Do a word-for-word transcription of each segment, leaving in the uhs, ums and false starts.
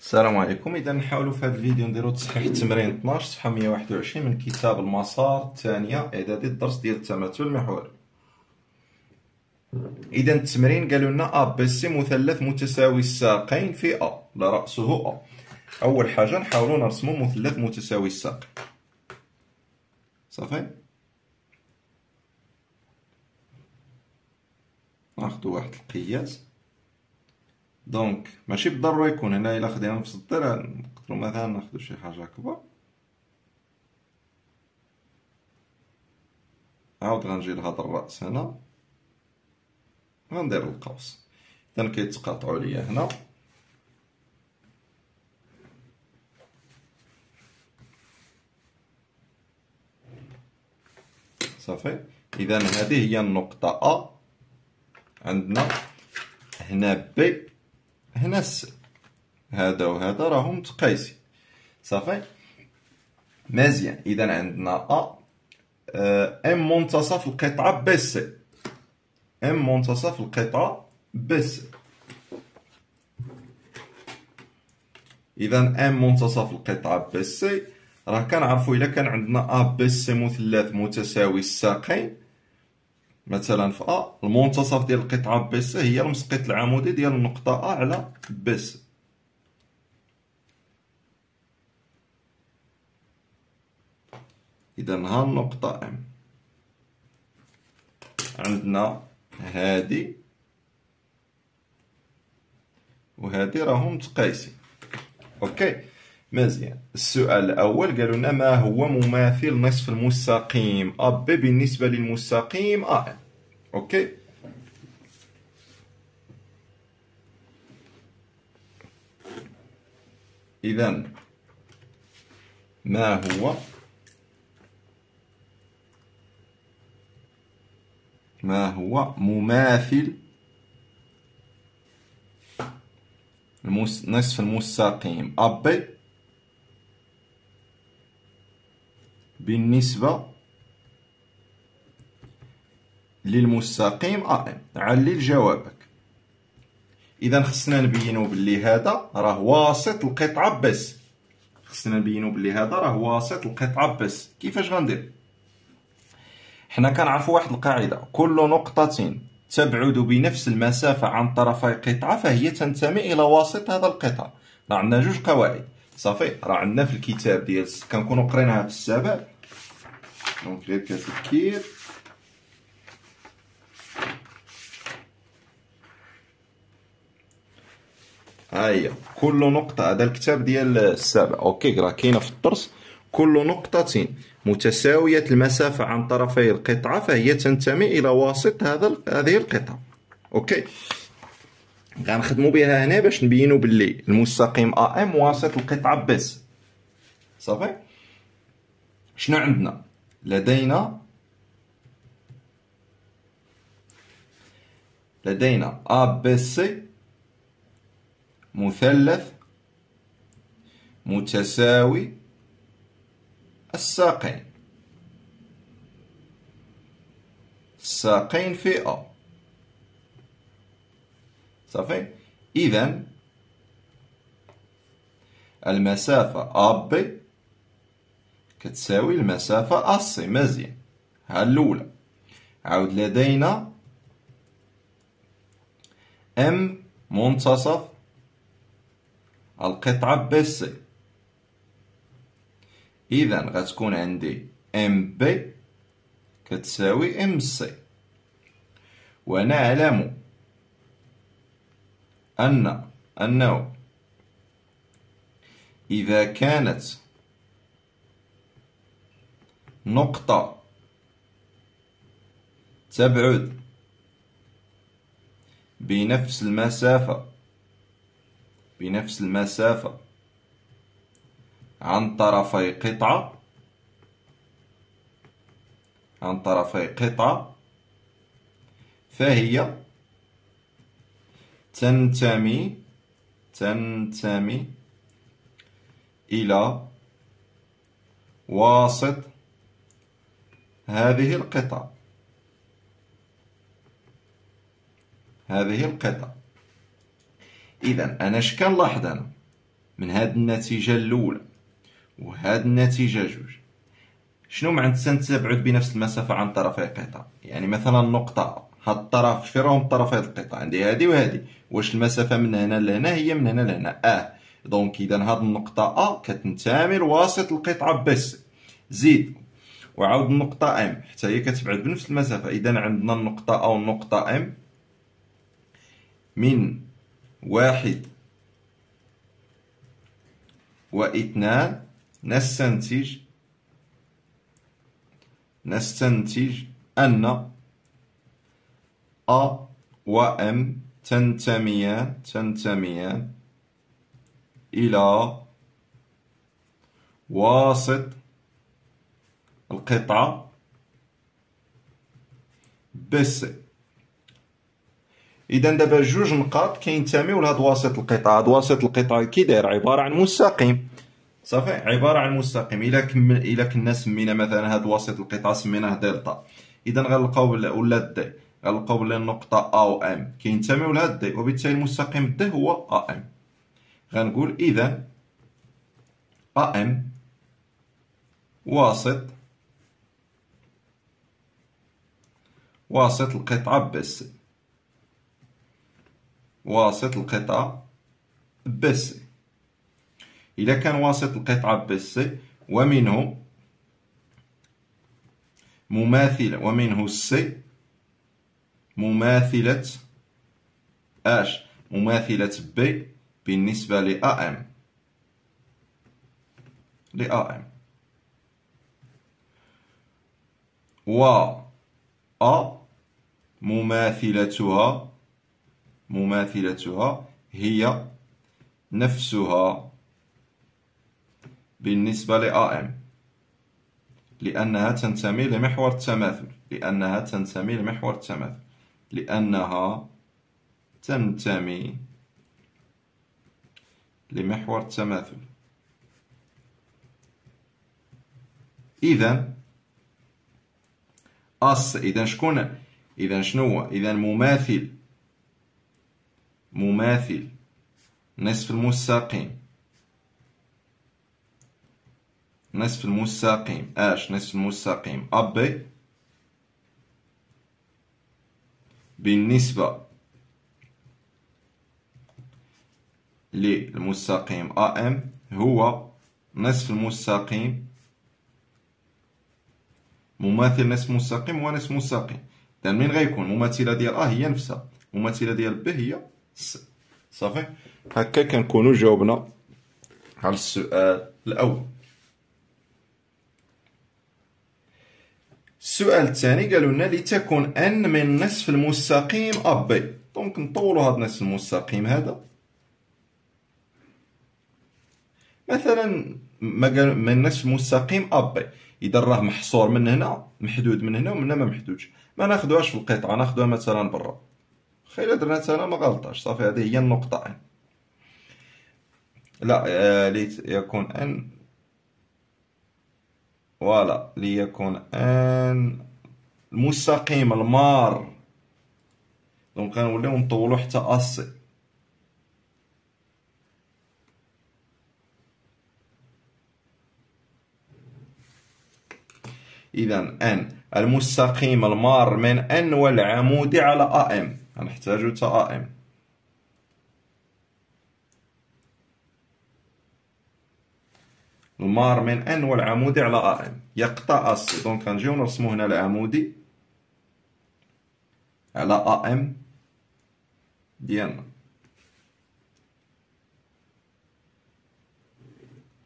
السلام عليكم. اذا نحاولوا في هذا الفيديو نديروا تصحيح التمرين اثناش صفحه مية وواحد وعشرين من كتاب المسار الثانيه اعدادي الدرس ديال التماثل المحوري. اذا التمرين قالوا لنا ا بي سي مثلث متساوي الساقين في ا لا راسه ا. اول حاجه نحاولوا نرسموا مثلث متساوي الساقين، صافي. ناخذ واحد القياس، دونك ماشي بالضروري يكون هنا. الا خدينا نفس الدائره نقدروا مثلا ناخذ شي حاجه كبر. عاود غنجي لهاد الراس هنا غندير القوس، اذا كيتقاطعوا ليا هنا. صافي، اذا هذه هي النقطه ا، عندنا هنا بي هنا س، هذا وهذا راهم متقايسين، صافي مزيان. اذا عندنا ا ام منتصف القطعه بي سي، ام منتصف القطعه بي سي. اذا ام منتصف القطعه بي سي راه كنعرفوا الا كان عندنا ا بي سي مثلث متساوي الساقين مثلا في ا، المنتصف ديال القطعه بي سي هي المسقط العمودي ديال النقطه ا على بي سي. اذا ها النقطه ام، عندنا هادي وهادي راهم متقايسين. اوكي مزيان. السؤال الاول قالوا لنا ما هو مماثل نصف المستقيم ا بي بالنسبه للمستقيم ا ام. اوكي، اذا ما هو ما هو مماثل المس... نصف المستقيم ا بي بالنسبة للمستقيم ا ام؟ علل جوابك. اذا خصنا نبينو بلي هذا راه واسط القطعه بس، خصنا نبينو بلي هذا راه واسط القطعه بس. كيفاش غندير؟ حنا كنعرفو واحد القاعده، كل نقطه تبعد بنفس المسافه عن طرفي قطعه فهي تنتمي الى واسط هذا القطع. راه عندنا جوج قواعد، صافي. راه عندنا في الكتاب ديال كنكونوا قريناها في السابع، دونك غير كتذكير. هاهي كل نقطه، هذا الكتاب ديال السابع اوكي، راه كاينه في الدرس. كل نقطه متساويه المسافه عن طرفي القطعه فهي تنتمي الى واسط هذا هذه القطعه. اوكي، غنخدموا بها هنا باش نبينوا باللي المستقيم ا ام واسط القطعه بس، صافي. شنو عندنا؟ لدينا لدينا ا بي سي مثلث متساوي الساقين، الساقين في ا، صافي. إذا المسافة أ بي كتساوي المسافة أ سي، مزيان. ها الأولى. عاود لدينا M منتصف القطعة بي سي، إذا غتكون عندي إم بي كتساوي إم سي، ونعلم أن أنه إذا كانت نقطة تبعد بنفس المسافة بنفس المسافة عن طرفي قطعة عن طرفي قطعة فهي تنتمي تنتمي إلى واسط هذه القطعة هذه القطعة. إذا أنا اش كنلاحظ؟ أنا من هاد النتيجة الأولى وهاد النتيجة جوج. شنو معنى سنتبعد بنفس المسافة عن طرفي القطاع؟ يعني مثلا النقطة هاد الطرف فين راهم طرفي القطاع، عندي هادي وهادي، واش المسافة من هنا لهنا هي من هنا لهنا؟ اه دونك إذا هاد النقطة أ كتنتمي لواسط القطعة ب سي. زيد وعاود النقطة ام حتى هي كتبعد بنفس المسافة، إذا عندنا النقطة أ والنقطة ام من واحد واثنان نستنتج نستنتج أن أ وأم تنتميان تنتميان إلى واسط القطعة بس. إذا دابا جوج نقاط كينتميو لهاد واسط القطعة، هاد واسط القطعة كي داير عبارة عن مستقيم، صافي عبارة عن مستقيم. إلا كمل إلا كنا سمينا مثلا هاد واسط القطعة سميناه دلتا، إذا غنلقاو ولا د غنلقاو بلي النقطة أ و أم كينتميو لهاد د، وبالتالي المستقيم د هو أ أم. غنقول إذا أ أم واسط واسط القطعة بس واسط القطعة بس. إذا كان واسط القطعة بس ومنه مماثلة ومنه السي مماثلة اش مماثلة بي بالنسبة لأ أم لأ أم و أ مماثلتها مماثلتها هي نفسها بالنسبة لأ أم لأنها تنتمي لمحور التماثل لأنها تنتمي لمحور التماثل لأنها تنتمي لمحور التماثل. إذا أص إذا شكون إذا شنو إذا مماثل مماثل نصف المستقيم نصف المستقيم اش نصف المستقيم اب بالنسبة للمستقيم ام هو نصف المستقيم مماثل نصف مستقيم هو نصف مستقيم. إذا من غيكون مماثلة ديال ا هي نفسها مماثلة ديال ب هي صافي. هكا كنكونوا جاوبنا على السؤال الاول. السؤال الثاني قالوا لنا لتكون ان من نصف المستقيم اب، دونك نطولوا هذا نصف المستقيم هذا مثلا من نصف المستقيم اب، اذا راه محصور من هنا محدود من هنا ومن هنا ما محدودش، ما ناخذوهاش في القطعه ناخذوها مثلا برا، خير درنا تانا ما غلطاش صافي. هذه هي النقطه ان لا آه ليكون ان فوالا ليكون ان المستقيم المار، دونك غنوليو نطولو حتى اصي. اذا ان المستقيم المار من ان والعمودي على ام غنحتاجو حتى ام. المار من ان والعمودي على ام يقطع السي، دونك غنجيو نرسمو هنا العمودي على ام ديالنا،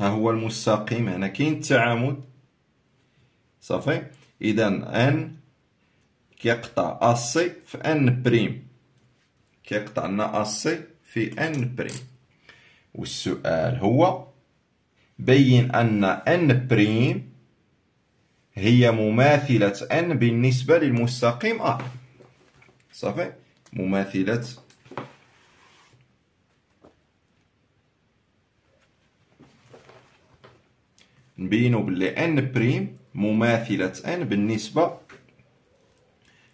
ها هو المستقيم هنا كاين التعامد صافي. اذا ان كيقطع السي في ان بريم كيقطع لنا السي في ان بريم، والسؤال هو بين أن أن بريم هي مماثلة أن بالنسبة للمستقيم أ صافي مماثلة نبينو بلي أن بريم مماثلة أن بالنسبة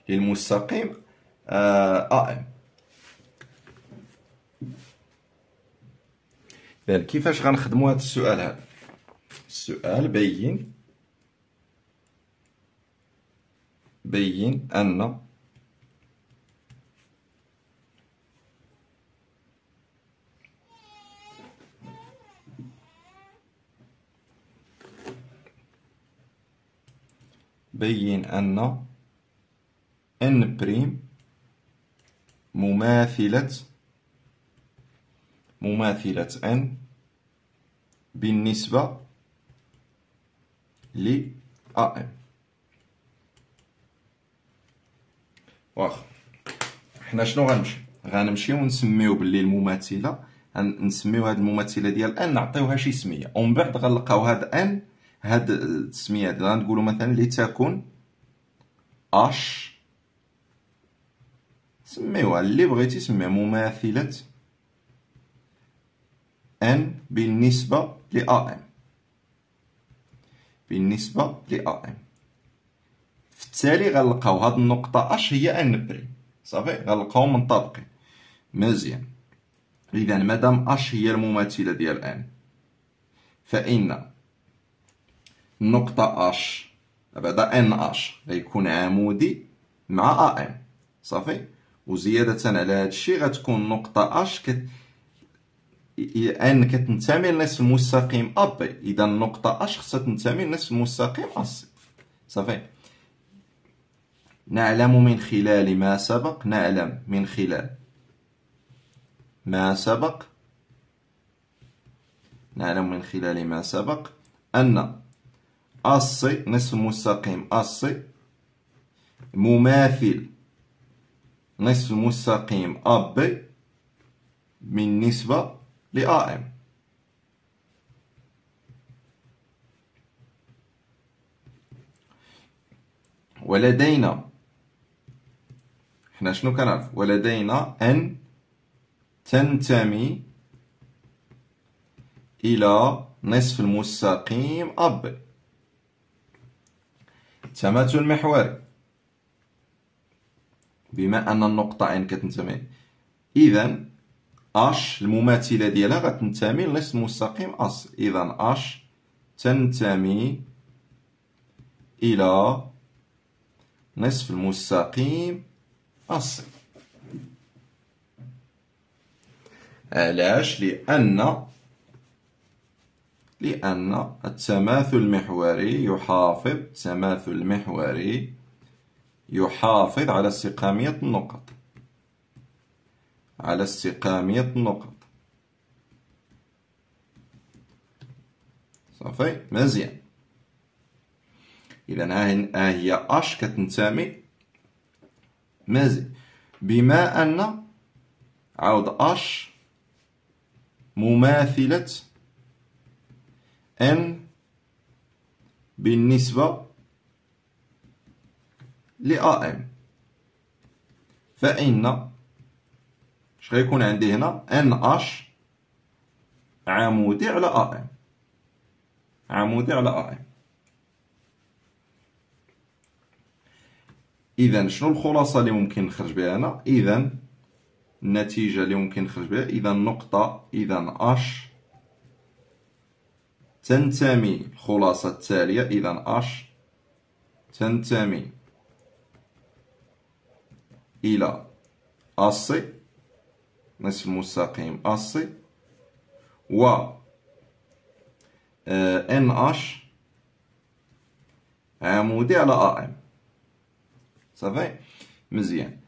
للمستقيم أ. كيفاش غنخدموا هذا السؤال هذا؟ السؤال بين بين أن بين أن إن بريم مماثلة مماثلة إن بالنسبة ل إم. واخا حنا شنو غنمشي؟ غنمشيو ونسميو باللي المماثلة، نسميو هاد المماثلة ديال إن نعطيوها شي سمية، ومن بعد غنلقاو هاد إن هاد التسمية هادي غنقولو مثلا لتكن أش، سميوها اللي بغيتي سميها، مماثلة إن بالنسبة ل إم، بالنسبة ل إم. في التالي غنلقاو هاد النقطة أش هي إن بريم، صافي غنلقاو منطبقين مزيان. إذا مادام أش هي المماثلة ديال إن، فإن النقطة أش بعدا إن أش غيكون عمودي مع إم، صافي. وزيادة على هادشي غتكون نقطة أش كت إن كتنتمي لنفس المستقيم أ بي، إذا النقطة أش خصها تنتمي لنفس المستقيم أ سي، صافي. نعلم من خلال ما سبق، نعلم من خلال ما سبق، نعلم من خلال ما سبق أن أ سي نصف المستقيم أ سي مماثل نصف المستقيم أ بي بالنسبة ل إم. ولدينا حنا شنو كنعرف؟ ولدينا أن تنتمي إلى نصف المستقيم أ بي. تماثل محوري بما أن النقطة إن كتنتمي، إذا أش المماثلة ديالها غتنتمي لنفس المستقيم أص، إذا أش تنتمي إلى نصف المستقيم أص. علاش؟ لأن لأن التماثل المحوري يحافظ التماثل المحوري يحافظ على استقامية النقط، على استقامية النقط، صافي مزيان. إذا ها هي أش كتنتمي مزيان، بما أن عوض أش مماثلة إن بالنسبة ل إم، فإن اش غيكون عندي هنا؟ إن أش عمودي على إم، عمودي على إم. إذا شنو الخلاصة اللي ممكن نخرج بها هنا؟ إذا النتيجة اللي ممكن نخرج بها، إذا النقطة، إذا أش تنتمي، الخلاصة التالية، إذا أش تنتمي إلى أصي نصف المستقيم أصي، و إن أش عمودي على إم، صافي مزيان.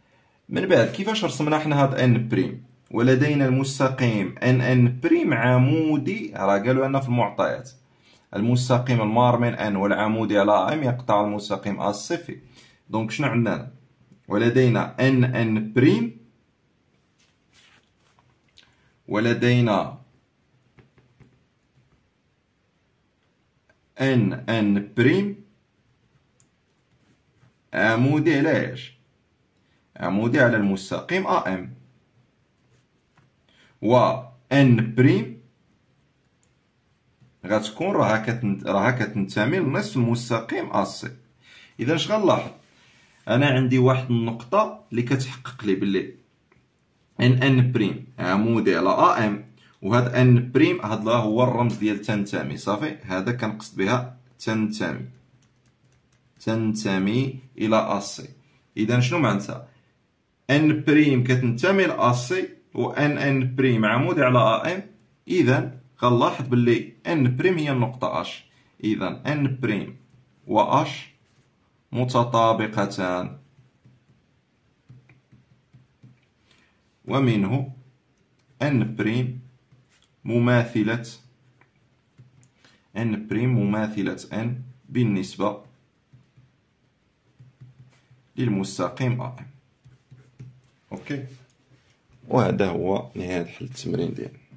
من بعد كيفاش رسمنا حنا هاد إن بريم؟ ولدينا المستقيم ان ان بريم عمودي، راه قالوا لنا في المعطيات المستقيم المار من ان والعمودي على ام يقطع المستقيم ا صفر. دونك شنو عندنا؟ ولدينا ان ان بريم، ولدينا ان ان بريم عمودي على اش؟ عمودي على المستقيم ا ام، و إن بريم غتكون راها كتنت... راها كتنتمي لنصف المستقيم أ سي. إذا اش غنلاحظ؟ أنا عندي واحد النقطة اللي كتحقق لي بلي إن إن بريم عمودي على إم، وهاد ان بريم هاد لا هو الرمز ديال تنتمي. صافي هذا كنقصد بها تنتمي، تنتمي الى اسي. اذا شنو معناتها؟ ان بريم كتنتمي لاسي وان ان بريم عمودي على ا ام. اذا غنلاحظ باللي ان بريم هي النقطه اش. اذا ان بريم و اش متطابقتان، ومنه ان بريم مماثله ان بريم مماثله ان بالنسبه للمستقيم ا. اوكي، وهذا هو نهايه حل التمرين ديالنا.